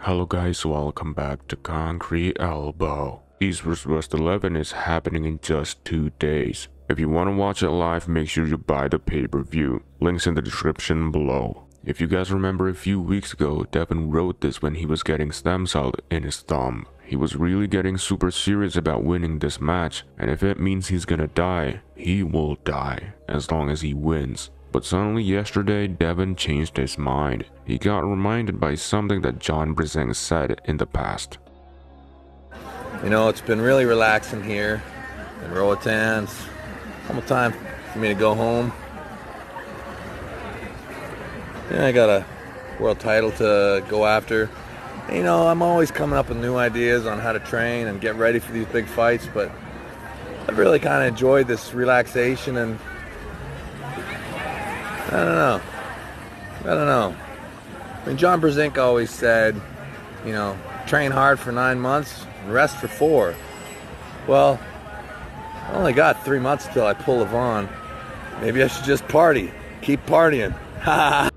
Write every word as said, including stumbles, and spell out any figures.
Hello guys, welcome back to Concrete Elbow. East vs West eleven is happening in just two days. If you want to watch it live, make sure you buy the pay-per-view. Links in the description below. If you guys remember, a few weeks ago, Devon wrote this when he was getting stem cell in his thumb. He was really getting super serious about winning this match, and if it means he's gonna die, he will die, as long as he wins. But suddenly yesterday, Devon changed his mind. He got reminded by something that John Brzenka said in the past. You know, it's been really relaxing here in Roatan. It's almost time for me to go home. Yeah, I got a world title to go after. You know, I'm always coming up with new ideas on how to train and get ready for these big fights, but I've really kind of enjoyed this relaxation and I don't know. I don't know. I mean, John Brzenka always said, you know, train hard for nine months and rest for four. Well, I only got three months till I pull Levan. Maybe I should just party. Keep partying. Ha ha.